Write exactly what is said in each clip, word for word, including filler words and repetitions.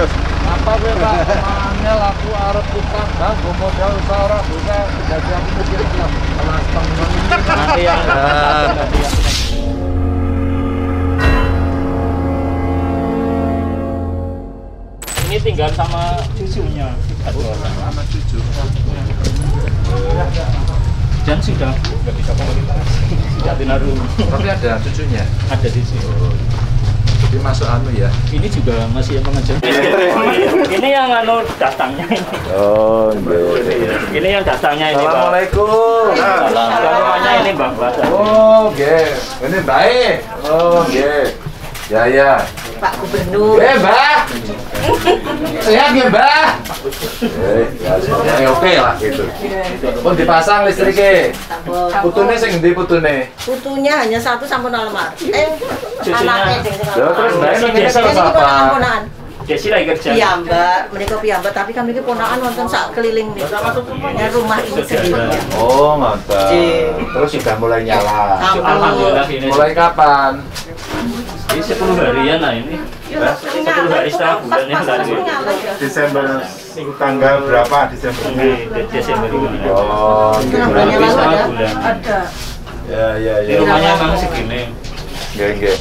terus. Apa be Pak? Manel aku arep tukang, Bang, go modal usaha ora bisa dadi aku mikir kelas kelas temen nanti yang nanti yang ini tinggal sama cucunya. Aduh, sama cucu. Dan sudah nggak bisa komunikasi. Sudah dinaru. Tapi ada cucunya. Ada di sini. Jadi masuk anu ya. Ini juga masih yang mengejar. Ini yang anu datangnya ini. Oh, iya. Ini yang datangnya ini. Assalamualaikum. Namanya ini Bang Basar. Oh, nggih. Ini baik. Oh, nggih. Ya, ya. Pak Gubernur. Eh, Mbak. Sehat ya, Mbak? Eh, ya oke lah gitu. Pun dipasang listriknya. Putune sing endi putune? Putunya hanya satu sampun almar. Eh, anaknya sing satu. Terus Mbak ini ponakan. Desi lagi kerja. Iya, Mbak, menika piyambak tapi kami iki ponakan wonten sak keliling niki. Rumah ini sendiri. Oh, ngoten. Terus sudah mulai nyala. Alhamdulillah ini. Mulai kapan? Ini sepuluh harian lah ini. Sepuluh hari setengah bulan ini lanjut. Desember tanggal berapa Desember ini? Desember ini. Oh, berarti setengah bulan. Ada. Ya ya ya. Di rumahnya emang segini. Geng geng.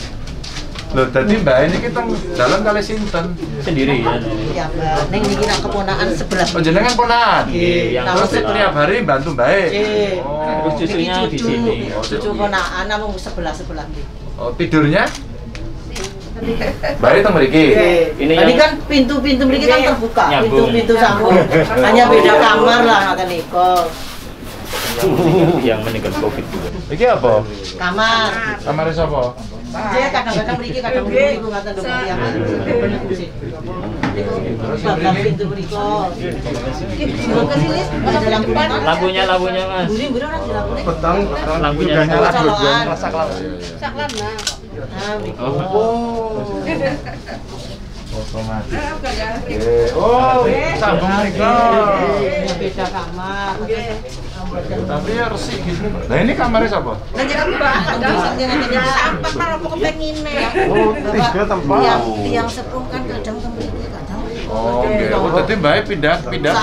Loh, tadi Mbak ini kita jalan kali Sinten sendiri ya. Iya Mbak, neng niki nak keponakan sebelas. Oh jenengan ponakan. Nggih. Terus setiap hari bantu Mbak. Nggih. Terus cucunya di sini. Cucu ponakan namung sebelas sebelas nggih. Oh, tidurnya? Baru itu memiliki. Ini tadi kan pintu-pintu memiliki kan terbuka, pintu-pintu sambung. Hanya beda kamar lah kata Niko. Yang meninggal Covid juga. Iki apa? Kamar. Kamar siapa? Saya kadang-kadang memiliki, kadang memiliki bukan tentu dia. Bukan pintu Niko. Lampunya, lampunya mas. Petang, lampunya nyala. Saklar, saklar lah. Oh, otomatis. Oh, sambung mereka. Beda kamar. Tapi ya resik gitu. Nah ini kamarnya siapa? Nanti aku ada sampai kalau aku kepenginnya. Oh, tiga tempat. Tiang sepuh kan kadang kembali kadang. Oh, oh, tadi baik pindah pindah.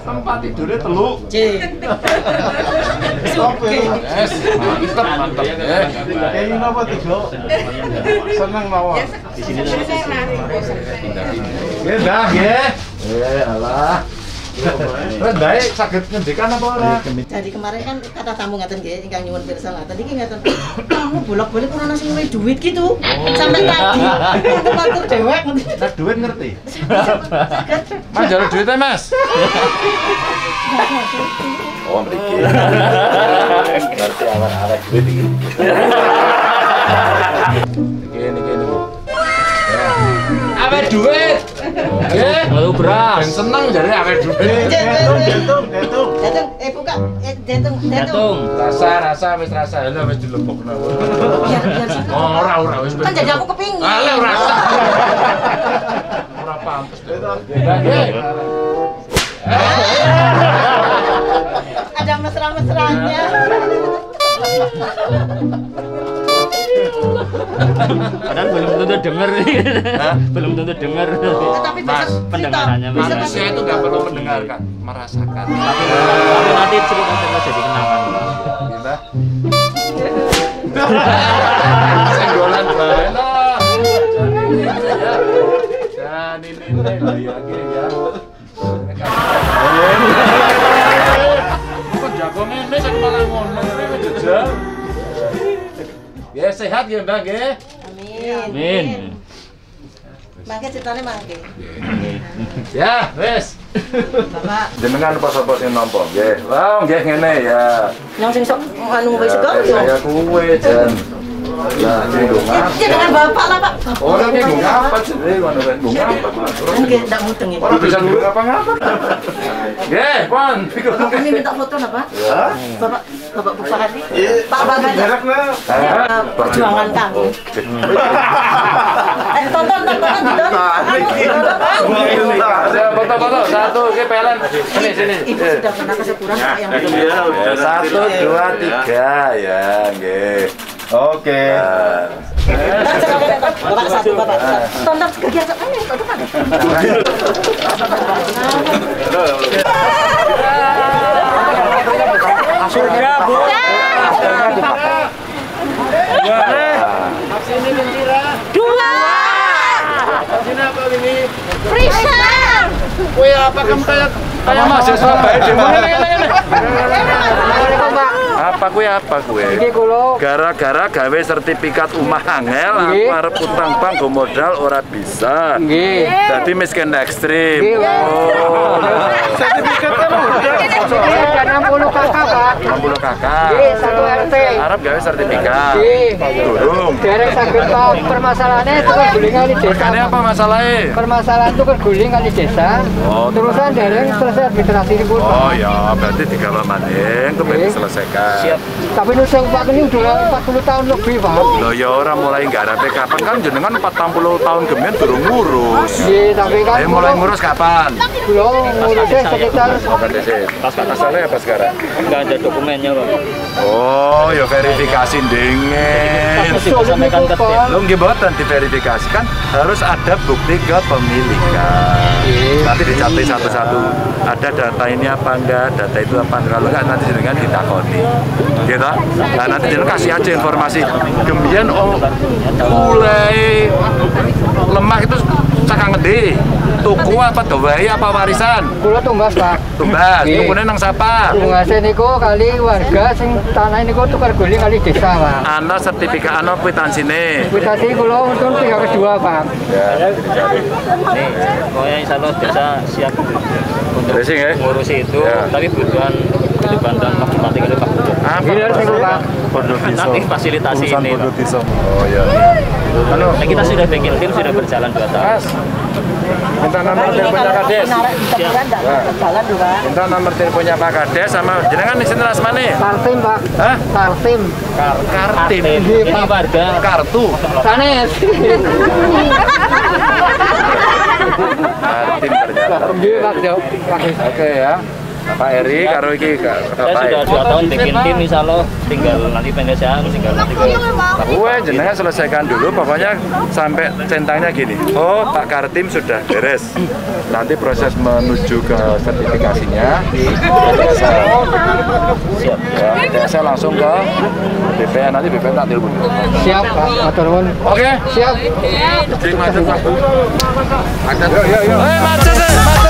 Tempat tidurnya teluk. C. S. Mantap mantap. Eh, ini apa tidur? Senang lawan. Di sini ya dah ya. Eh, Allah. Terus baik sakit ngendikan apa ora? Jadi kemarin kan kata tamu ngaten nggih ingkang nyuwun pirsa ngaten iki ngaten. Kamu bolak-balik ora ana sing duwe duit gitu. Sampai tadi matur dhewek ngerti. Nek duit ngerti. Mas jare duitnya Mas. Oh mriki. Ngerti awal-awal duit iki. Gini gini. Awet duit. Nggih, lalu beras. Ben seneng jare awet duit. Dentung, dentung, dentung. Dentung, eh buka, eh dentung, dentung. Rasa, rasa wis rasa, lha wis dilebokno. Ora, ora wis. Kan jadi aku kepingin. Ala ora rasa. Ora pantes. Ada mesra-mesranya. Padahal belum tentu dengar nih. Belum tentu dengar. Tapi Mas, pendengarannya manusia itu nggak perlu mendengarkan, merasakan. Tapi nanti cerita-cerita jadi kenangan. Gimana? Senggolan benar. Dan ini nih loh ya akhirnya. Kok jago ini saya malah ngomong ini jujur. Ya sehat ya Mbak ya. Amin. Mangke ceritane mangke. Ya, wis. Bapak. Jenengan apa-apa sing nampa nggih. Lah nggih ngene ya. Nang sing sok anu wis kok. Ya kuwe jan. Lah iki Bapak. Iki dengan Bapak lah Pak. Ora nggih ngapa jenenge ngono ben ngapa. Nggih ndak mudeng iki. Ora bisa ngapa-ngapa. Nggih, Pon. Kami minta foto napa? Ya. Bapak Bapak buka hati. Pak Bapak. Perjuangan kami. Eh, tonton, tonton, tonton. Foto-foto. Satu, oke, pelan. Sini, sini. Ibu sudah pernah kesepuran. Satu, dua, tiga. Ya, nggih. Oke. Tonton kegiatan apa yang terdepan? Surga bu. Sini gembira. Dua. Sini apa ini? Freezer. Wih apa kempet? Kayak mahasiswa baik di mana? Apa kue apa kue? Gara-gara gawe sertifikat umah angel, aku harap utang bank go modal ora bisa. Jadi miskin ekstrim. Sertifikatnya modal. Sertifikat enam puluh kakak pak. enam puluh kakak. Satu R T. Harap gawe sertifikat. Turung. Dereng sakit tau permasalahannya itu kan guling kali desa. Apa masalahnya? Permasalahan itu kan guling kali desa. Terusan dereng selesai administrasi di kota. Oh ya, berarti tiga lamaning itu pengen diselesaikan. Tapi nusang pak ini udah empat puluh tahun lebih pak. Loh ya orang mulai nggak ada kapan kan jenengan empat puluh tahun kemudian turun ngurus. Iya tapi kan. Eh mulai ngurus kapan? Belum ngurusnya sekitar. Pas katasannya apa sekarang? Nggak ada dokumennya pak. Oh ya verifikasi dingin. Lo nggak boten diverifikasi kan harus ada bukti kepemilikan. Nanti dicatat satu-satu. Ada data ini apa enggak? Data itu apa? Kalau enggak nanti jenengan ditakoni. Gitu. Nah nanti jenengan kasih aja informasi. Kemudian oh mulai lemah itu cakang gede. Tuku apa dewai apa warisan? Kula tumbas pak. Tumbas. Tukune nang sapa? Tungase niku kali warga sing tanah niku tukar guling kali desa pak. Ana sertifikat ana kuitansine. Kuitansi kula untung pihak kedua pak. Ya. Nih, koyo insyaallah desa siap untuk ngurusi itu, tapi butuhan kedepan dan nanti kali pak. Bener sing pak. Nanti fasilitasi ini. Oh ya. Halo. Kita sudah bikin tim sudah berjalan dua tahun. Minta nomor teleponnya Kades. Minta nomor teleponnya Pak Kades sama jenengan di sini rasmane. Kartim Pak. Hah? Kartim. Kartim. Ini warga. Kartu. Sanes. Kartim ternyata. Oke ya. Pak Eri, karo iki sudah dua tahun bikin tim insyaallah tinggal nanti pengesahan tinggal nanti. Gue jenengan selesaikan dulu pokoknya sampai centangnya gini. Oh, Pak Kartim sudah beres. Nanti proses menuju ke sertifikasinya di desa. Siap. Desa langsung ke B P N nanti B P N tak telepon. Siap, Pak. Matur nuwun. Oke, siap. Terima kasih, Pak. Ada. Yo yo yo. Eh, macet, macet.